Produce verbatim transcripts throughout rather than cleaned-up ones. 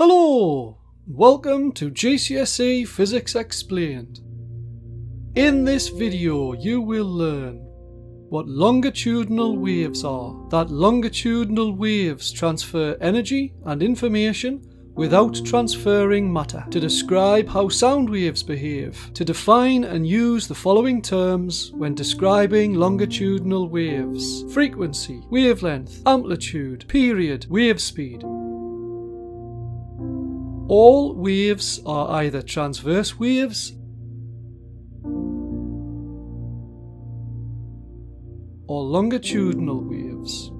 Hello! Welcome to G C S E Physics Explained. In this video you will learn what longitudinal waves are, that longitudinal waves transfer energy and information without transferring matter, to describe how sound waves behave, to define and use the following terms when describing longitudinal waves: frequency, wavelength, amplitude, period, wave speed. All waves are either transverse waves or longitudinal waves.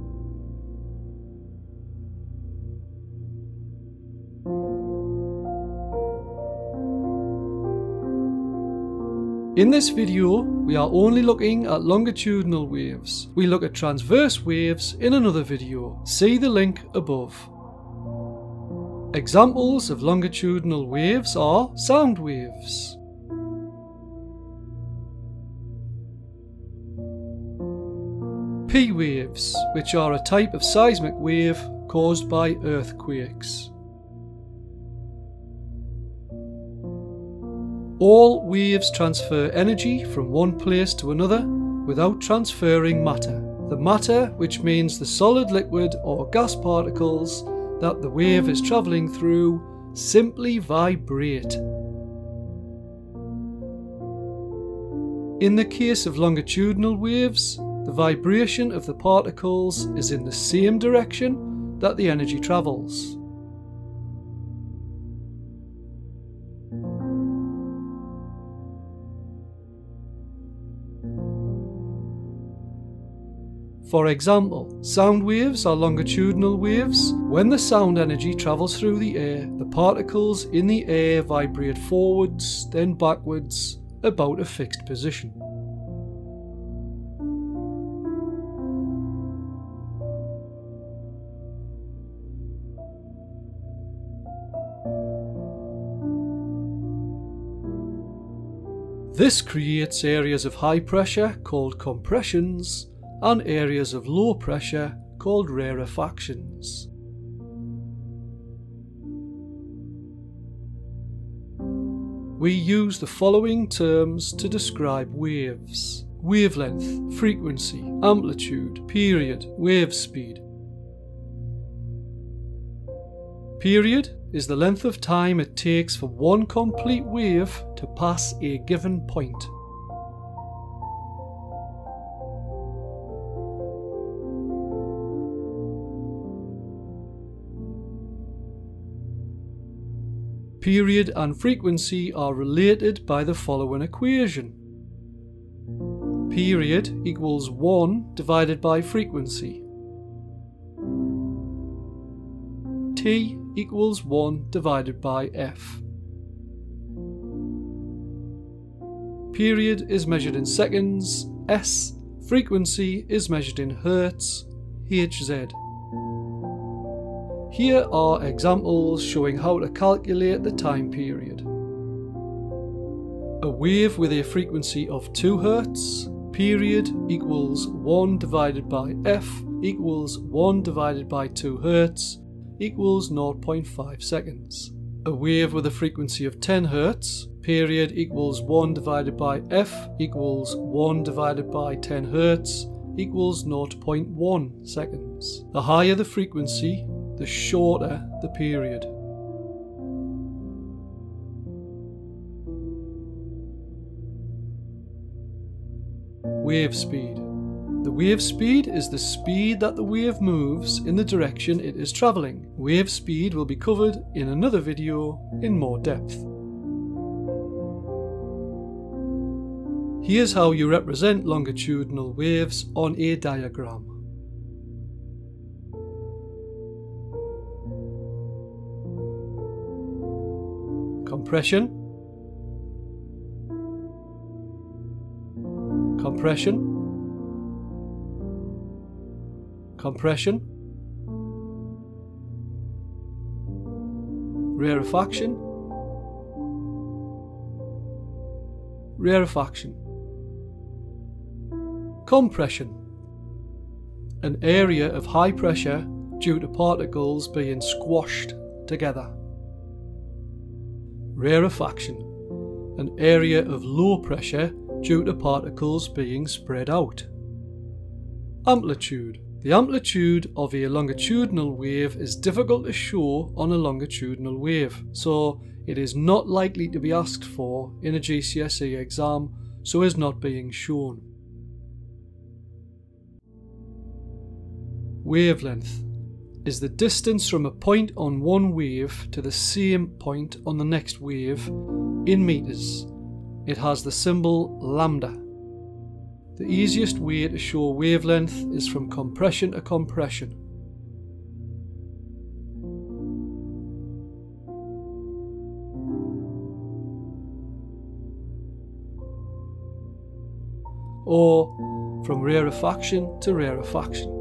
In this video, we are only looking at longitudinal waves. We look at transverse waves in another video. See the link above. Examples of longitudinal waves are sound waves, P waves, which are a type of seismic wave caused by earthquakes. All waves transfer energy from one place to another without transferring matter. The matter, which means the solid, liquid or gas particles that the wave is travelling through, simply vibrate. In the case of longitudinal waves, the vibration of the particles is in the same direction that the energy travels. For example, sound waves are longitudinal waves. When the sound energy travels through the air, the particles in the air vibrate forwards, then backwards, about a fixed position. This creates areas of high pressure called compressions, and areas of low pressure called rarefactions. We use the following terms to describe waves: wavelength, frequency, amplitude, period, wave speed. Period is the length of time it takes for one complete wave to pass a given point. Period and frequency are related by the following equation. Period equals one divided by frequency. T equals one divided by F. Period is measured in seconds, S. Frequency is measured in hertz, H Z. Here are examples showing how to calculate the time period. A wave with a frequency of two hertz, period equals one divided by F equals one divided by two hertz equals zero point five seconds. A wave with a frequency of ten hertz, period equals one divided by F equals one divided by ten hertz equals zero point one seconds. The higher the frequency, the shorter the period. Wave speed. The wave speed is the speed that the wave moves in the direction it is travelling. Wave speed will be covered in another video in more depth. Here's how you represent longitudinal waves on a diagram. Compression, compression, compression, rarefaction, rarefaction, compression, an area of high pressure due to particles being squashed together. rarefaction, an area of low pressure due to particles being spread out. Amplitude. The amplitude of a longitudinal wave is difficult to show on a longitudinal wave, so it is not likely to be asked for in a G C S E exam, so is not being shown. Wavelength is the distance from a point on one wave to the same point on the next wave in meters. It has the symbol lambda. The easiest way to show wavelength is from compression to compression. Or from rarefaction to rarefaction.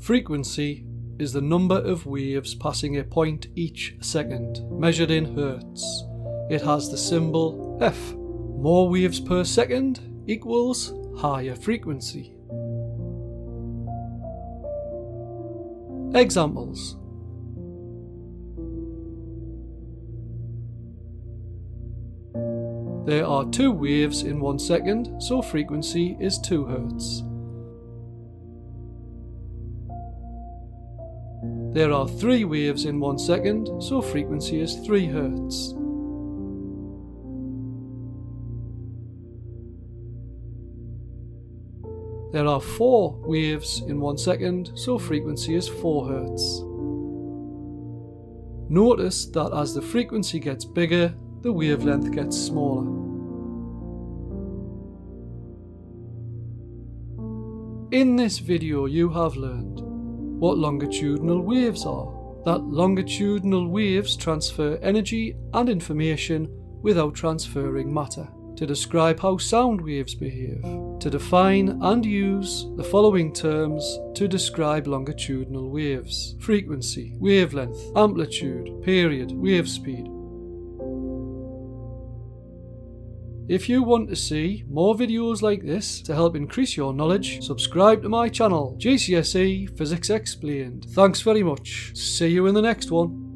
Frequency is the number of waves passing a point each second, measured in hertz. It has the symbol F. More waves per second equals higher frequency. Examples. There are two waves in one second, so frequency is two hertz. There are three waves in one second, so frequency is three hertz. There are four waves in one second, so frequency is four hertz. Notice that as the frequency gets bigger, the wavelength gets smaller. In this video you have learned what longitudinal waves are, that longitudinal waves transfer energy and information without transferring matter, to describe how sound waves behave, to define and use the following terms to describe longitudinal waves: frequency, wavelength, amplitude, period, wave speed. If you want to see more videos like this to help increase your knowledge, subscribe to my channel, G C S E Physics Explained. Thanks very much. See you in the next one.